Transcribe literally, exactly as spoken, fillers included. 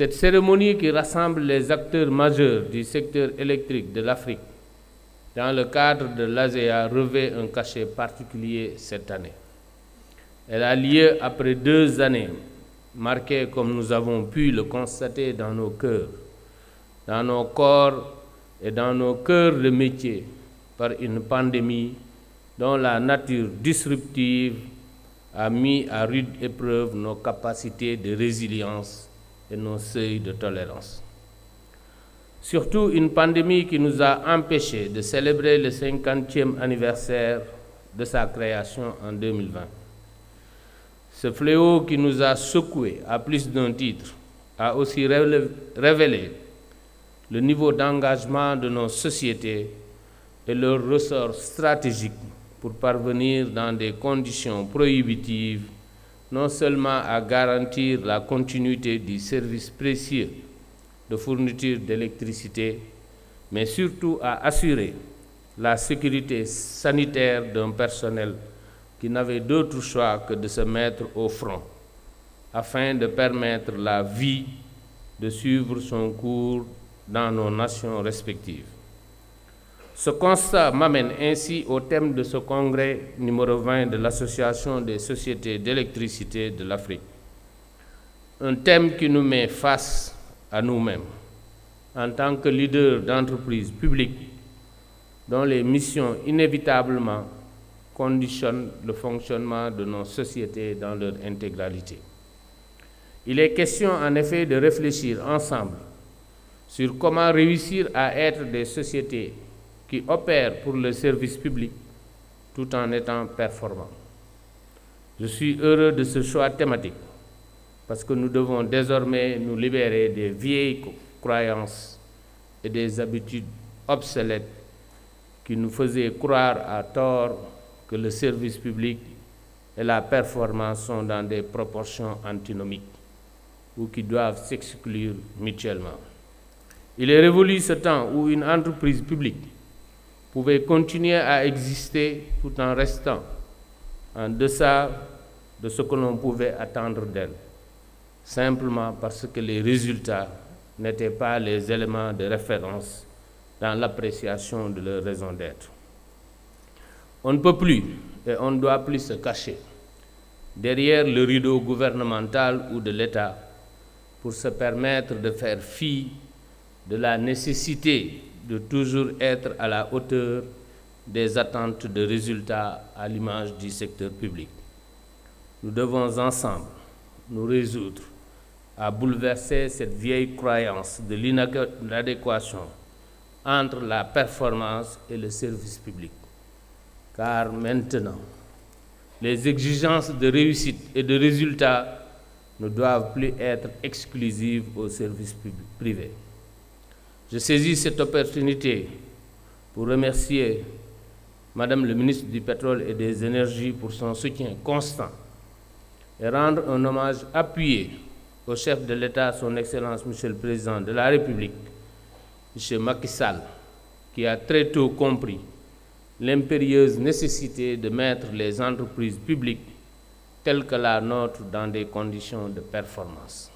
Cette cérémonie qui rassemble les acteurs majeurs du secteur électrique de l'Afrique dans le cadre de l'ASEA revêt un cachet particulier cette année. Elle a lieu après deux années marquées, comme nous avons pu le constater, dans nos cœurs, dans nos corps et dans nos cœurs de métier par une pandémie dont la nature disruptive a mis à rude épreuve nos capacités de résilience et nos seuils de tolérance. Surtout une pandémie qui nous a empêchés de célébrer le cinquantième anniversaire de sa création en deux mille vingt. Ce fléau qui nous a secoués à plus d'un titre a aussi révélé le niveau d'engagement de nos sociétés et leurs ressorts stratégiques pour parvenir dans des conditions prohibitives, non seulement à garantir la continuité du service précieux de fourniture d'électricité, mais surtout à assurer la sécurité sanitaire d'un personnel qui n'avait d'autre choix que de se mettre au front afin de permettre la vie de suivre son cours dans nos nations respectives. Ce constat m'amène ainsi au thème de ce congrès numéro vingt de l'Association des sociétés d'électricité de l'Afrique. Un thème qui nous met face à nous-mêmes, en tant que leaders d'entreprises publiques, dont les missions inévitablement conditionnent le fonctionnement de nos sociétés dans leur intégralité. Il est question en effet de réfléchir ensemble sur comment réussir à être des sociétés qui opèrent pour le service public tout en étant performants. Je suis heureux de ce choix thématique parce que nous devons désormais nous libérer des vieilles croyances et des habitudes obsolètes qui nous faisaient croire à tort que le service public et la performance sont dans des proportions antinomiques ou qui doivent s'exclure mutuellement. Il est révolu ce temps où une entreprise publique pouvait continuer à exister tout en restant en deçà de ce que l'on pouvait attendre d'elle, simplement parce que les résultats n'étaient pas les éléments de référence dans l'appréciation de leur raison d'être. On ne peut plus et on ne doit plus se cacher derrière le rideau gouvernemental ou de l'État pour se permettre de faire fi de la nécessité de toujours être à la hauteur des attentes de résultats à l'image du secteur public. Nous devons ensemble nous résoudre à bouleverser cette vieille croyance de l'inadéquation entre la performance et le service public. Car maintenant, les exigences de réussite et de résultats ne doivent plus être exclusives au service privé. Je saisis cette opportunité pour remercier Madame le ministre du Pétrole et des Énergies pour son soutien constant et rendre un hommage appuyé au chef de l'État, son Excellence, Monsieur le Président de la République, Monsieur Macky Sall, qui a très tôt compris l'impérieuse nécessité de mettre les entreprises publiques telles que la nôtre dans des conditions de performance.